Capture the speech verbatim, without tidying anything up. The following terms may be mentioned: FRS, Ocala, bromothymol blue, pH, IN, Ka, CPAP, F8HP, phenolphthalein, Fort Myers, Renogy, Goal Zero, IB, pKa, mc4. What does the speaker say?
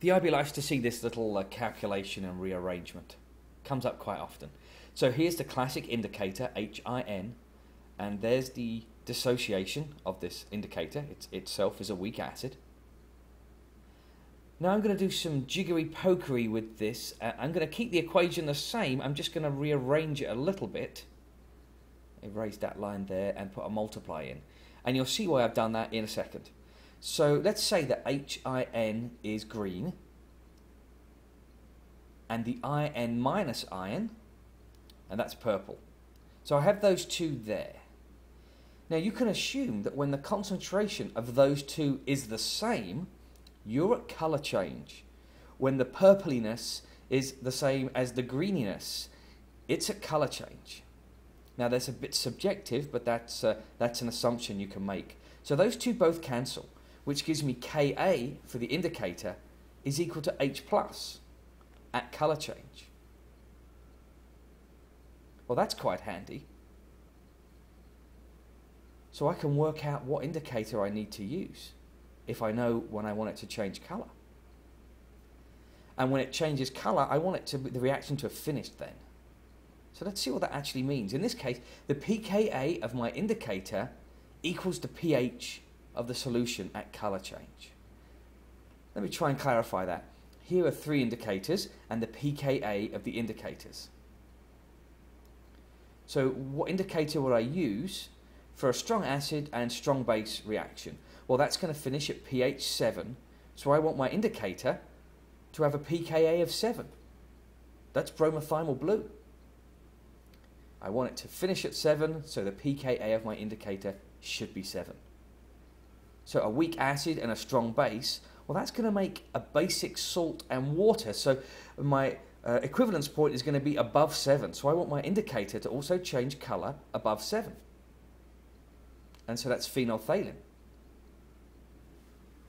The I B likes to see this little uh, calculation and rearrangement. Comes up quite often. So here's the classic indicator, H I N, and there's the dissociation of this indicator. It's itself is a weak acid. Now I'm going to do some jiggery-pokery with this. Uh, I'm going to keep the equation the same. I'm just going to rearrange it a little bit. Erase that line there and put a multiply in. And you'll see why I've done that in a second. So let's say that H I N is green. And the I N minus ion, and that's purple. So I have those two there. Now you can assume that when the concentration of those two is the same, you're at colour change. When the purpliness is the same as the greeniness, it's a colour change. Now that's a bit subjective, but that's, uh, that's an assumption you can make. So those two both cancel, which gives me Ka for the indicator is equal to H plus at colour change. Well, that's quite handy. So I can work out what indicator I need to use if I know when I want it to change colour. And when it changes colour, I want it to be the reaction to have finished then. So let's see what that actually means. In this case, the pKa of my indicator equals the pH of the solution at colour change. Let me try and clarify that. Here are three indicators and the pKa of the indicators. So what indicator would I use for a strong acid and strong base reaction? Well, that's going to finish at pH seven, so I want my indicator to have a pKa of seven. That's bromothymol blue. I want it to finish at seven, so the pKa of my indicator should be seven. So a weak acid and a strong base, well, that's going to make a basic salt and water, so my uh, equivalence point is going to be above seven, so I want my indicator to also change colour above seven. And so that's phenolphthalein.